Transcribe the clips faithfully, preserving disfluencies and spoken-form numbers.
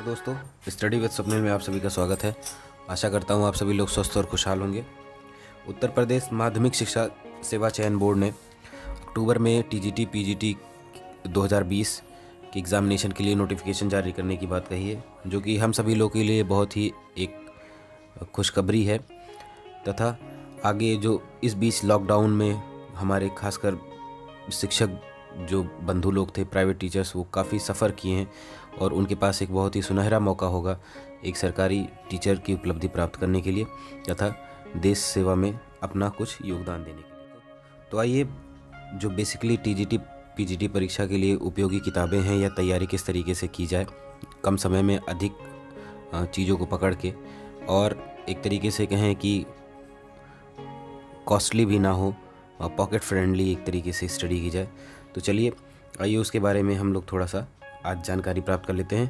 नमस्कार दोस्तों, study with Swapnil में आप सभी का स्वागत है। आशा करता हूँ आप सभी लोग स्वस्थ और खुशहाल होंगे। उत्तर प्रदेश माध्यमिक शिक्षा सेवा चयन बोर्ड ने अक्टूबर में T G T P G T दो हज़ार बीस के एग्ज़ामिनेशन के लिए नोटिफिकेशन जारी करने की बात कही है, जो कि हम सभी लोगों के लिए बहुत ही एक खुशखबरी है। तथा आगे जो इस बीच लॉकडाउन में हमारे खासकर शिक्षक जो बंधु लोग थे, प्राइवेट टीचर्स, वो काफ़ी सफ़र किए हैं और उनके पास एक बहुत ही सुनहरा मौका होगा एक सरकारी टीचर की उपलब्धि प्राप्त करने के लिए तथा देश सेवा में अपना कुछ योगदान देने के लिए। तो आइए, जो बेसिकली टीजीटी पीजीटी परीक्षा के लिए उपयोगी किताबें हैं या तैयारी किस तरीके से की जाए कम समय में अधिक चीज़ों को पकड़ के, और एक तरीके से कहें कि कॉस्टली भी ना हो, पॉकेट फ्रेंडली एक तरीके से स्टडी की जाए। तो चलिए आइए उसके बारे में हम लोग थोड़ा सा आज जानकारी प्राप्त कर लेते हैं।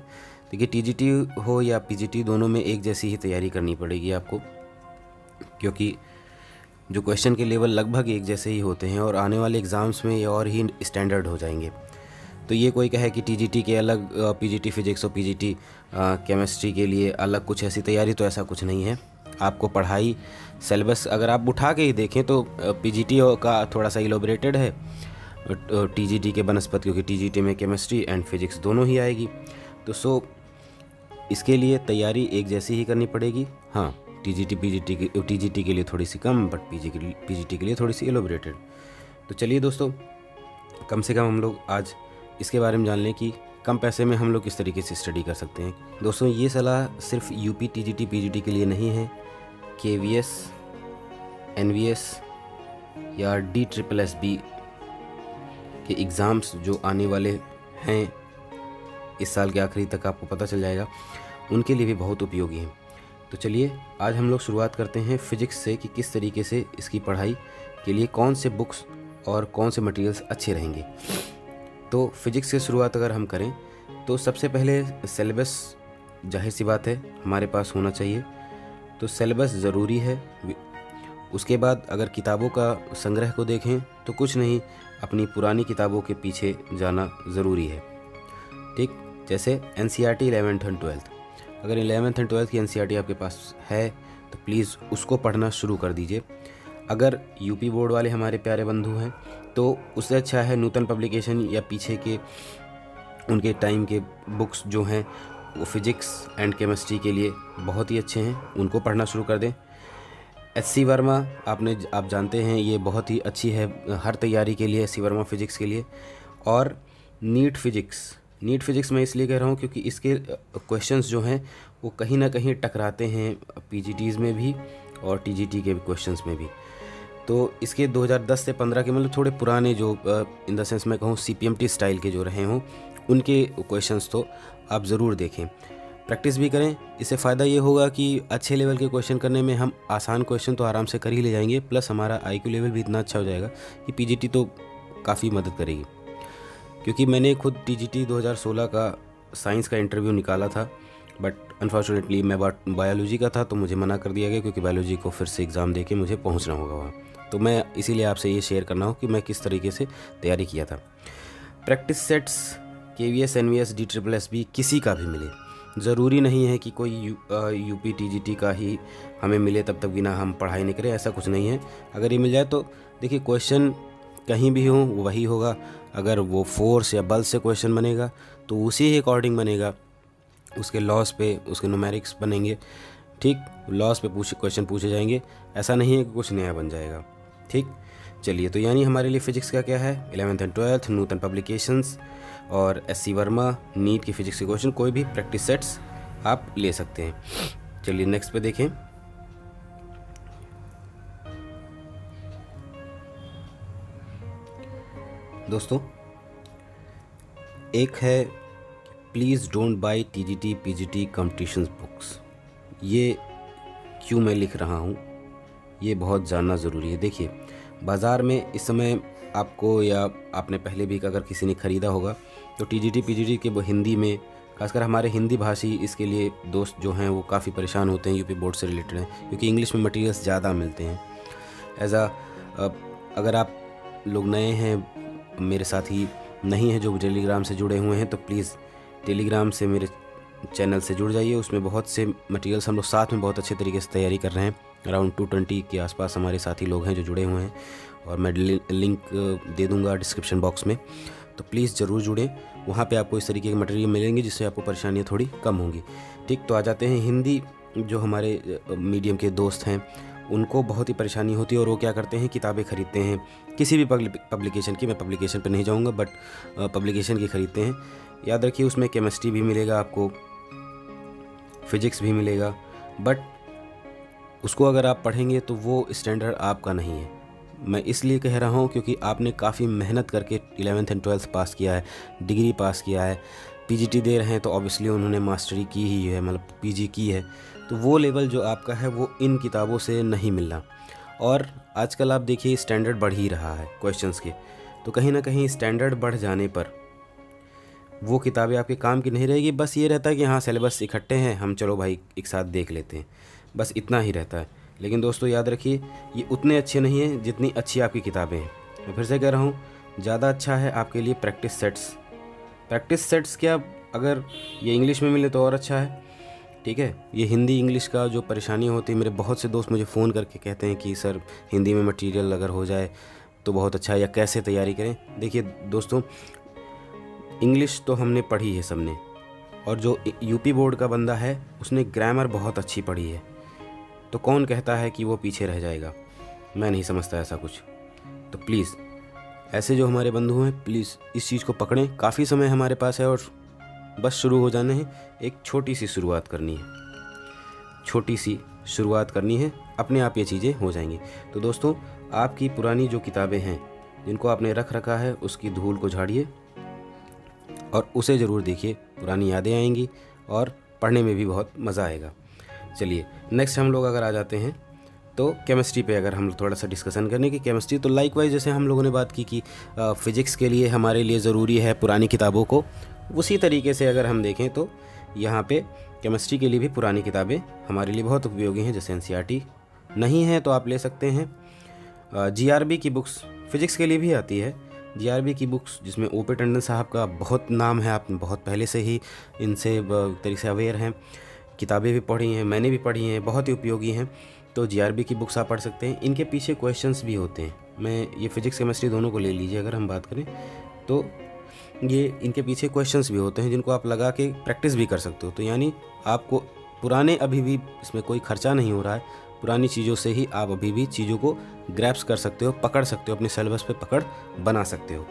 देखिए, टीजीटी हो या पीजीटी, दोनों में एक जैसी ही तैयारी करनी पड़ेगी आपको, क्योंकि जो क्वेश्चन के लेवल लगभग एक जैसे ही होते हैं और आने वाले एग्ज़ाम्स में ये और ही स्टैंडर्ड हो जाएंगे। तो ये कोई कहे कि टीजीटी के अलग, पीजीटी फिजिक्स और पीजीटी केमिस्ट्री के लिए अलग कुछ ऐसी तैयारी, तो ऐसा कुछ नहीं है। आपको पढ़ाई सिलेबस अगर आप उठा के ही देखें तो पीजीटी का थोड़ा सा इलोबरेटेड है टीजीटी के बनस्पत, क्योंकि टीजीटी में केमिस्ट्री एंड फिजिक्स दोनों ही आएगी। तो सो इसके लिए तैयारी एक जैसी ही करनी पड़ेगी। हाँ, टीजीटी पीजीटी के टीजीटी के लिए थोड़ी सी कम, बट पीजीटी पीजीटी के लिए थोड़ी सी एलोबरेटेड। तो चलिए दोस्तों, कम से कम हम लोग आज इसके बारे में जान लें कि कम पैसे में हम लोग किस तरीके से स्टडी कर सकते हैं। दोस्तों, ये सलाह सिर्फ यू पी टीजीटी पीजीटी के लिए नहीं है। केवीएस, एनवीएस या डी ट्रिपल एस बी के एग्ज़ाम्स जो आने वाले हैं इस साल के आखिरी तक, आपको पता चल जाएगा, उनके लिए भी बहुत उपयोगी हैं। तो चलिए आज हम लोग शुरुआत करते हैं फिजिक्स से कि किस तरीके से इसकी पढ़ाई के लिए कौन से बुक्स और कौन से मटेरियल्स अच्छे रहेंगे। तो फिजिक्स से शुरुआत अगर हम करें तो सबसे पहले सिलेबस, जाहिर सी बात है, हमारे पास होना चाहिए। तो सिलेबस ज़रूरी है। उसके बाद अगर किताबों का संग्रह को देखें तो कुछ नहीं, अपनी पुरानी किताबों के पीछे जाना ज़रूरी है। ठीक, जैसे N C R T eleventh and twelfth, अगर इलेवेंथ एंड ट्वेल्थ की एन सी आर टी आपके पास है तो प्लीज़ उसको पढ़ना शुरू कर दीजिए। अगर यू पी बोर्ड वाले हमारे प्यारे बंधु हैं तो उससे अच्छा है नूतन पब्लिकेशन या पीछे के उनके टाइम के बुक्स जो हैं वो फिजिक्स एंड केमिस्ट्री के लिए बहुत ही अच्छे हैं, उनको पढ़ना शुरू कर दें। एच सी वर्मा आपने आप जानते हैं, ये बहुत ही अच्छी है हर तैयारी के लिए, एस सी वर्मा फिजिक्स के लिए। और नीट फिजिक्स नीट फिजिक्स मैं इसलिए कह रहा हूँ क्योंकि इसके क्वेश्चंस जो हैं वो कहीं ना कहीं टकराते हैं पीजीटीज़ में भी और टीजीटी के क्वेश्चंस में भी। तो इसके दो हज़ार दस से पंद्रह के, मतलब थोड़े पुराने जो इन द सेंस मैं कहूँ C P M T style के जो रहे हों, उनके क्वेश्चंस तो आप ज़रूर देखें, प्रैक्टिस भी करें। इससे फ़ायदा ये होगा कि अच्छे लेवल के क्वेश्चन करने में हम आसान क्वेश्चन तो आराम से कर ही ले जाएंगे, प्लस हमारा आईक्यू लेवल भी इतना अच्छा हो जाएगा कि पीजीटी तो काफ़ी मदद करेगी। क्योंकि मैंने खुद टीजीटी दो हज़ार सोलह का साइंस का इंटरव्यू निकाला था, बट अनफॉर्चुनेटली मैं बायोलॉजी का था तो मुझे मना कर दिया गया, क्योंकि बायोलॉजी को फिर से एग्ज़ाम दे के मुझे पहुँचना होगा वहाँ। तो मैं इसीलिए आपसे ये शेयर करना हूँ कि मैं किस तरीके से तैयारी किया था। Practice sets KVS, NVS, D triple S B किसी का भी मिले, ज़रूरी नहीं है कि कोई U, uh, U P T G T का ही हमें मिले तब तक बिना हम पढ़ाई नहीं करें, ऐसा कुछ नहीं है। अगर ये मिल जाए तो देखिए, क्वेश्चन कहीं भी हो वही होगा। अगर वो फोर्स या बल से क्वेश्चन बनेगा तो उसी ही अकॉर्डिंग बनेगा, उसके लॉस पे, उसके न्यूमेरिक्स बनेंगे। ठीक, लॉस पे पूछे क्वेश्चन पूछे जाएंगे, ऐसा नहीं है कि कुछ नया बन जाएगा। ठीक, चलिए, तो यानी हमारे लिए फिजिक्स का क्या है, eleventh and twelfth, Nutan publications और एस सी वर्मा, नीट की फिजिक्स के क्वेश्चन, कोई भी प्रैक्टिस सेट्स आप ले सकते हैं। चलिए नेक्स्ट पे देखें। दोस्तों, एक है please don't buy TGT PGT competition books. ये क्यों मैं लिख रहा हूँ, ये बहुत जानना ज़रूरी है। देखिए, बाज़ार में इस समय आपको, या आपने पहले भी अगर किसी ने ख़रीदा होगा, तो टीजीटी पीजीटी के वो हिंदी में, खासकर हमारे हिंदी भाषी इसके लिए दोस्त जो हैं वो काफ़ी परेशान होते हैं, यूपी बोर्ड से रिलेटेड हैं, क्योंकि इंग्लिश में मटेरियल्स ज़्यादा मिलते हैं। एज आ अगर आप लोग नए हैं, मेरे साथ ही नहीं हैं जो टेलीग्राम से जुड़े हुए हैं, तो प्लीज़ टेलीग्राम से मेरे चैनल से जुड़ जाइए, उसमें बहुत से मटेरियल्स हम लोग साथ में बहुत अच्छे तरीके से तैयारी कर रहे हैं। अराउंड टू ट्वेंटी के आसपास हमारे साथी लोग हैं जो जुड़े हुए हैं, और मैं लिंक दे दूंगा डिस्क्रिप्शन बॉक्स में, तो प्लीज़ ज़रूर जुड़ें। वहाँ पे आपको इस तरीके के मटेरियल मिलेंगे जिससे आपको परेशानियाँ थोड़ी कम होंगी। ठीक, तो आ जाते हैं हिंदी। जो हमारे मीडियम के दोस्त हैं उनको बहुत ही परेशानी होती है, और वो क्या करते हैं, किताबें खरीदते हैं किसी भी पब्लिकेशन की, मैं पब्लिकेशन पर नहीं जाऊँगा, बट पब्लिकेशन की ख़रीदते हैं। याद रखिए उसमें केमिस्ट्री भी मिलेगा आपको, फिजिक्स भी मिलेगा, बट उसको अगर आप पढ़ेंगे तो वो स्टैंडर्ड आपका नहीं है। मैं इसलिए कह रहा हूँ क्योंकि आपने काफ़ी मेहनत करके इलेवेंथ एंड ट्वेल्थ पास किया है, डिग्री पास किया है, पी जी टी दे रहे हैं, तो ऑब्वियसली उन्होंने मास्टरी की ही है, मतलब पी जी की है, तो वो लेवल जो आपका है वो इन किताबों से नहीं मिलना। और आजकल आप देखिए स्टैंडर्ड बढ़ ही रहा है क्वेश्चंस के, तो कहीं ना कहीं स्टैंडर्ड बढ़ जाने पर वो किताबें आपके काम की नहीं रहेगी। बस ये रहता है कि हाँ सिलेबस इकट्ठे हैं, हम चलो भाई एक साथ देख लेते हैं, बस इतना ही रहता है। लेकिन दोस्तों याद रखिए ये उतने अच्छे नहीं हैं जितनी अच्छी आपकी किताबें हैं। मैं फिर से कह रहा हूँ, ज़्यादा अच्छा है आपके लिए प्रैक्टिस सेट्स। प्रैक्टिस सेट्स क्या, अगर ये इंग्लिश में मिले तो और अच्छा है। ठीक है, ये हिंदी इंग्लिश का जो परेशानी होती है, मेरे बहुत से दोस्त मुझे फ़ोन करके कहते हैं कि सर हिंदी में मटीरियल अगर हो जाए तो बहुत अच्छा है, या कैसे तैयारी करें। देखिए दोस्तों, इंग्लिश तो हमने पढ़ी है सबने, और जो यू पी बोर्ड का बंदा है उसने ग्रामर बहुत अच्छी पढ़ी है, तो कौन कहता है कि वो पीछे रह जाएगा, मैं नहीं समझता ऐसा कुछ। तो प्लीज़ ऐसे जो हमारे बंधु हैं प्लीज़ इस चीज़ को पकड़ें। काफ़ी समय हमारे पास है और बस शुरू हो जाने हैं, एक छोटी सी शुरुआत करनी है, छोटी सी शुरुआत करनी है, अपने आप ये चीज़ें हो जाएंगी। तो दोस्तों आपकी पुरानी जो किताबें हैं जिनको आपने रख रखा है उसकी धूल को झाड़िए और उसे ज़रूर देखिए, पुरानी यादें आएंगी और पढ़ने में भी बहुत मज़ा आएगा। चलिए नेक्स्ट हम लोग अगर आ जाते हैं तो केमिस्ट्री पे अगर हम थोड़ा सा डिस्कशन करने की केमिस्ट्री, तो लाइक वाइज जैसे हम लोगों ने बात की कि फ़िज़िक्स के लिए हमारे लिए ज़रूरी है पुरानी किताबों को, उसी तरीके से अगर हम देखें तो यहाँ पे केमिस्ट्री के लिए भी पुरानी किताबें हमारे लिए बहुत उपयोगी हैं। जैसे एन सी आर टी नहीं है तो आप ले सकते हैं जी आर बी की बुक्स, फ़िज़िक्स के लिए भी आती है जी आर बी की बुक्स, जिसमें ओ पे टंडन साहब का बहुत नाम है, आप बहुत पहले से ही इनसे तरीके से अवेयर हैं, किताबें भी पढ़ी हैं, मैंने भी पढ़ी हैं, बहुत ही उपयोगी हैं। तो जी आर बी की बुक्स आप पढ़ सकते हैं, इनके पीछे क्वेश्चंस भी होते हैं। मैं ये फिजिक्स केमिस्ट्री दोनों को ले लीजिए, अगर हम बात करें तो ये इनके पीछे क्वेश्चंस भी होते हैं जिनको आप लगा के प्रैक्टिस भी कर सकते हो। तो यानी आपको पुराने, अभी भी इसमें कोई खर्चा नहीं हो रहा है, पुरानी चीज़ों से ही आप अभी भी चीज़ों को ग्रैप्स कर सकते हो, पकड़ सकते हो, अपने सिलेबस पे पकड़ बना सकते हो।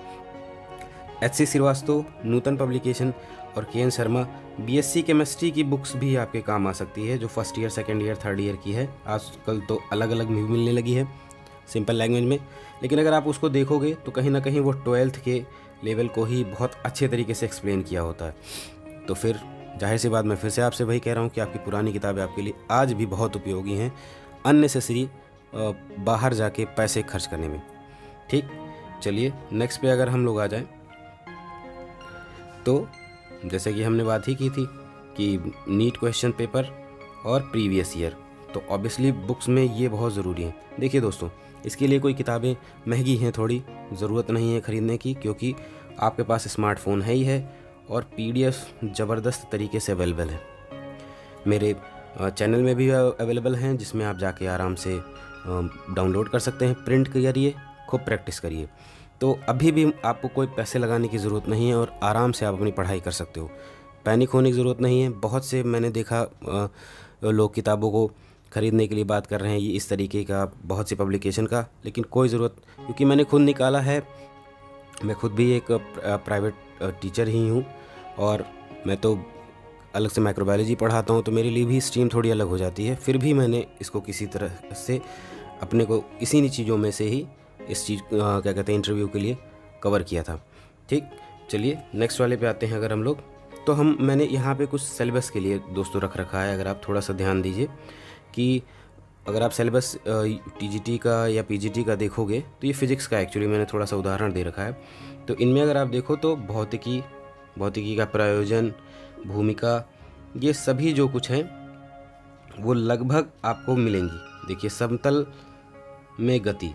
एच श्रीवास्तव, नूतन पब्लिकेशन और केएन शर्मा बीएससी केमिस्ट्री की बुक्स भी आपके काम आ सकती है, जो first year, second year, third year की है। आजकल तो अलग अलग भी मिलने लगी है सिंपल लैंग्वेज में, लेकिन अगर आप उसको देखोगे तो कहीं ना कहीं वो ट्वेल्थ के लेवल को ही बहुत अच्छे तरीके से एक्सप्लेन किया होता है। तो फिर जाहिर सी बात, मैं फिर से आपसे वही कह रहा हूँ कि आपकी पुरानी किताबें आपके लिए आज भी बहुत उपयोगी हैं, अननेसेसरी बाहर जाके पैसे खर्च करने में। ठीक, चलिए नेक्स्ट पे अगर हम लोग आ जाएं तो जैसे कि हमने बात ही की थी कि नीट क्वेश्चन पेपर और प्रीवियस ईयर, तो ऑब्वियसली बुक्स में ये बहुत ज़रूरी है। देखिए दोस्तों, इसके लिए कोई किताबें महंगी हैं, थोड़ी ज़रूरत नहीं है ख़रीदने की, क्योंकि आपके पास स्मार्टफोन है ही है और पीडीएफ ज़बरदस्त तरीके से अवेलेबल है, मेरे चैनल में भी अवेलेबल हैं, जिसमें आप जाके आराम से डाउनलोड कर सकते हैं, प्रिंट करिए, खूब प्रैक्टिस करिए। तो अभी भी आपको कोई पैसे लगाने की ज़रूरत नहीं है और आराम से आप अपनी पढ़ाई कर सकते हो, पैनिक होने की ज़रूरत नहीं है। बहुत से मैंने देखा लोग किताबों को ख़रीदने के लिए बात कर रहे हैं, ये इस तरीके का बहुत सी पब्लिकेशन का, लेकिन कोई ज़रूरत, क्योंकि मैंने खुद निकाला है, मैं खुद भी एक प्राइवेट टीचर ही हूँ और मैं तो अलग से माइक्रोबायोलॉजी पढ़ाता हूँ, तो मेरे लिए भी स्ट्रीम थोड़ी अलग हो जाती है। फिर भी मैंने इसको किसी तरह से अपने को इसी चीज़ों में से ही इस चीज़ आ, क्या कहते हैं इंटरव्यू के लिए कवर किया था। ठीक, चलिए नेक्स्ट वाले पे आते हैं अगर हम लोग तो हम मैंने यहाँ पे कुछ सिलेबस के लिए दोस्तों रख रखा है। अगर आप थोड़ा सा ध्यान दीजिए कि अगर आप सिलेबस टी जी टी का या पी जी टी का देखोगे तो ये फिज़िक्स का एक्चुअली मैंने थोड़ा सा उदाहरण दे रखा है। तो इनमें अगर आप देखो तो भौतिकी, भौतिकी का प्रयोजन, भूमिका, ये सभी जो कुछ हैं वो लगभग आपको मिलेंगी। देखिए समतल में गति,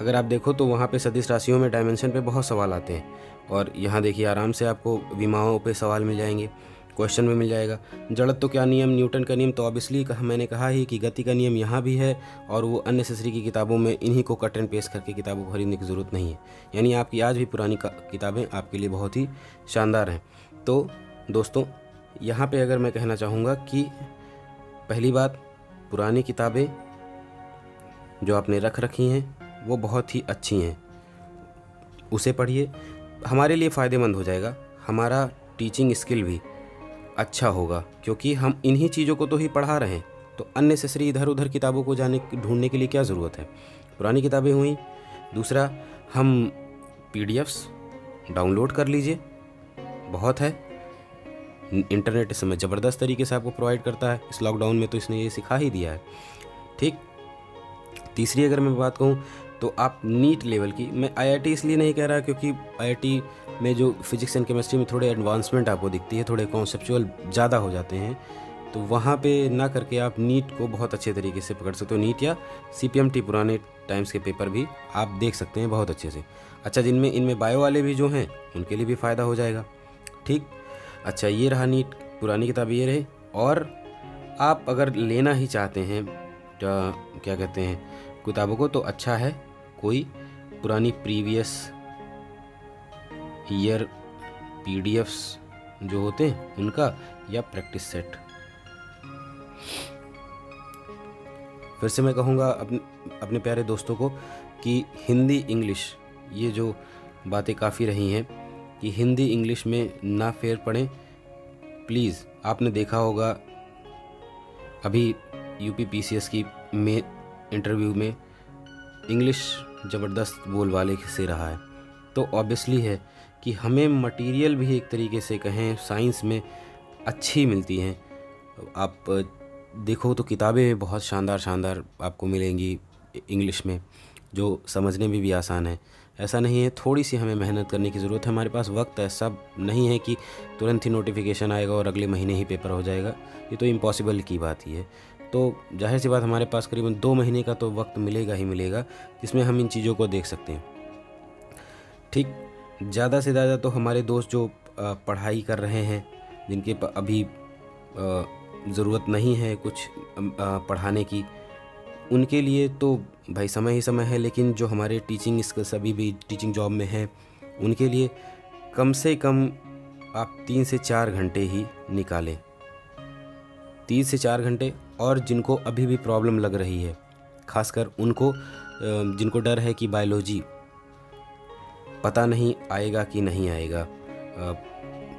अगर आप देखो तो वहाँ पे सदिश राशियों में डायमेंशन पे बहुत सवाल आते हैं, और यहाँ देखिए आराम से आपको विमाओं पे सवाल मिल जाएंगे, क्वेश्चन में मिल जाएगा। जड़त्व का नियम, न्यूटन का नियम, तो ऑब्वियसली मैंने कहा ही कि गति का नियम यहाँ भी है और वो अननेसेसरी की किताबों में इन्हीं को कट एंड पेस्ट करके किताबों को खरीदने की ज़रूरत नहीं है। यानी आपकी आज भी पुरानी किताबें आपके लिए बहुत ही शानदार हैं। तो दोस्तों यहाँ पे अगर मैं कहना चाहूँगा कि पहली बात, पुरानी किताबें जो आपने रख रखी हैं वो बहुत ही अच्छी हैं, उसे पढ़िए, हमारे लिए फ़ायदेमंद हो जाएगा, हमारा टीचिंग स्किल भी अच्छा होगा क्योंकि हम इन्हीं चीज़ों को तो ही पढ़ा रहे हैं। तो अननेसेसरी इधर उधर किताबों को जाने ढूंढने के लिए क्या ज़रूरत है, पुरानी किताबें हुई। दूसरा, हम पीडीएफ्स डाउनलोड कर लीजिए, बहुत है, इंटरनेट इस समय ज़बरदस्त तरीके से आपको प्रोवाइड करता है, इस लॉकडाउन में तो इसने ये सिखा ही दिया है, ठीक। तीसरी अगर मैं बात कहूँ तो आप नीट लेवल की, मैं आईआईटी इसलिए नहीं कह रहा क्योंकि आईआईटी में जो फिजिक्स एंड केमिस्ट्री में थोड़े एडवांसमेंट आपको दिखती है, थोड़े कॉन्सेप्चुअल ज़्यादा हो जाते हैं, तो वहाँ पे ना करके आप नीट को बहुत अच्छे तरीके से पकड़ सकते हो। नीट या सी पी एम टी पुराने टाइम्स के पेपर भी आप देख सकते हैं बहुत अच्छे से। अच्छा, जिनमें इनमें बायो वाले भी जो हैं उनके लिए भी फ़ायदा हो जाएगा, ठीक। अच्छा, ये रहा नीट, पुरानी किताब ये रहे। और आप अगर लेना ही चाहते हैं क्या कहते हैं किताबों को, तो अच्छा है कोई पुरानी प्रीवियस ईयर पीडीएफ्स जो होते हैं उनका, या प्रैक्टिस सेट। फिर से मैं कहूँगा अपने अपने प्यारे दोस्तों को कि हिंदी इंग्लिश, ये जो बातें काफ़ी रही हैं कि हिंदी इंग्लिश में ना फेर पड़ें प्लीज़। आपने देखा होगा अभी U P P C S की में इंटरव्यू में इंग्लिश ज़बरदस्त बोलबाले से रहा है, तो ऑब्वियसली है कि हमें मटेरियल भी एक तरीके से कहें साइंस में अच्छी मिलती हैं। आप देखो तो किताबें बहुत शानदार शानदार आपको मिलेंगी इंग्लिश में, जो समझने में भी आसान है। ऐसा नहीं है, थोड़ी सी हमें मेहनत करने की ज़रूरत है, हमारे पास वक्त ऐसा नहीं है कि तुरंत ही नोटिफिकेशन आएगा और अगले महीने ही पेपर हो जाएगा, ये तो इम्पॉसिबल की बात ही है। तो जाहिर सी बात हमारे पास करीबन दो महीने का तो वक्त मिलेगा ही मिलेगा जिसमें हम इन चीज़ों को देख सकते हैं, ठीक। ज़्यादा से ज़्यादा तो हमारे दोस्त जो पढ़ाई कर रहे हैं, जिनके अभी ज़रूरत नहीं है कुछ पढ़ाने की, उनके लिए तो भाई समय ही समय है। लेकिन जो हमारे टीचिंग स्किल्स अभी भी टीचिंग जॉब में हैं उनके लिए कम से कम आप तीन से चार घंटे ही निकालें, तीन से चार घंटे। और जिनको अभी भी प्रॉब्लम लग रही है, खासकर उनको जिनको डर है कि बायोलॉजी पता नहीं आएगा कि नहीं आएगा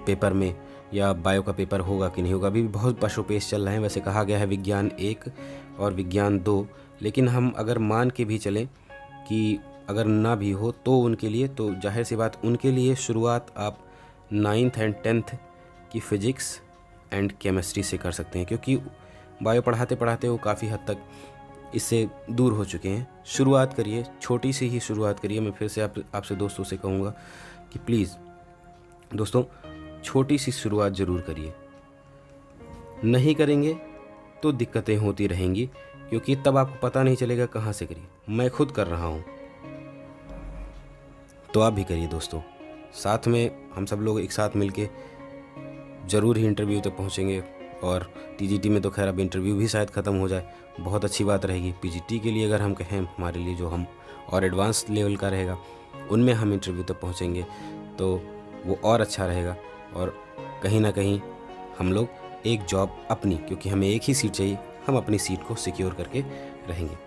पेपर में, या बायो का पेपर होगा कि नहीं होगा, अभी भी बहुत पशुपेश चल रहे हैं। वैसे कहा गया है विज्ञान एक और विज्ञान दो, लेकिन हम अगर मान के भी चलें कि अगर ना भी हो तो उनके लिए, तो जाहिर सी बात उनके लिए शुरुआत आप नाइन्थ एंड टेंथ की फ़िज़िक्स एंड केमिस्ट्री से कर सकते हैं, क्योंकि बायो पढ़ाते पढ़ाते वो काफ़ी हद तक इससे दूर हो चुके हैं। शुरुआत करिए, छोटी सी ही शुरुआत करिए। मैं फिर से आप आपसे दोस्तों से कहूँगा कि प्लीज़ दोस्तों छोटी सी शुरुआत ज़रूर करिए, नहीं करेंगे तो दिक्कतें होती रहेंगी क्योंकि तब आपको पता नहीं चलेगा कहाँ से करिए। मैं खुद कर रहा हूँ, तो आप भी करिए दोस्तों, साथ में हम सब लोग एक साथ मिल के ज़रूर ही इंटरव्यू तक पहुँचेंगे। और टी जी टी में तो खैर अब इंटरव्यू भी शायद ख़त्म हो जाए, बहुत अच्छी बात रहेगी। पी जी टी के लिए अगर हम कहें, हमारे लिए जो हम और एडवांस लेवल का रहेगा उनमें हम इंटरव्यू तक पहुँचेंगे तो वो और अच्छा रहेगा, और कहीं ना कहीं हम लोग एक जॉब अपनी, क्योंकि हमें एक ही सीट चाहिए, हम अपनी सीट को सिक्योर करके रहेंगे।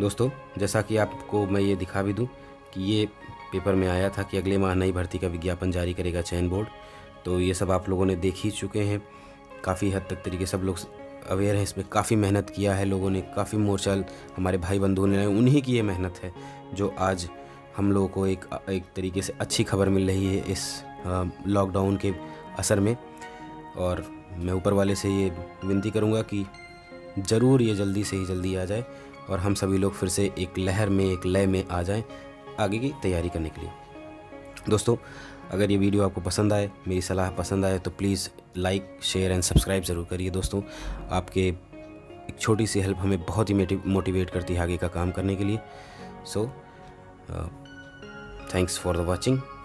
दोस्तों जैसा कि आपको मैं ये दिखा भी दूँ कि ये पेपर में आया था कि अगले माह नई भर्ती का विज्ञापन जारी करेगा चयन बोर्ड, तो ये सब आप लोगों ने देख ही चुके हैं, काफ़ी हद तक तरीके सब लोग अवेयर हैं, इसमें काफ़ी मेहनत किया है लोगों ने, काफ़ी मोर्चा हमारे भाई बंधुओं ने, उन्हीं की ये मेहनत है जो आज हम लोगों को एक एक तरीके से अच्छी खबर मिल रही है इस लॉकडाउन के असर में। और मैं ऊपर वाले से ये विनती करूँगा कि ज़रूर ये जल्दी से ही जल्दी आ जाए और हम सभी लोग फिर से एक लहर में, एक लय में आ जाएं आगे की तैयारी करने के लिए। दोस्तों अगर ये वीडियो आपको पसंद आए, मेरी सलाह पसंद आए, तो please like share and subscribe ज़रूर करिए दोस्तों। आपके एक छोटी सी हेल्प हमें बहुत ही मोटिवेट करती है आगे का काम करने के लिए। So thanks for the watching.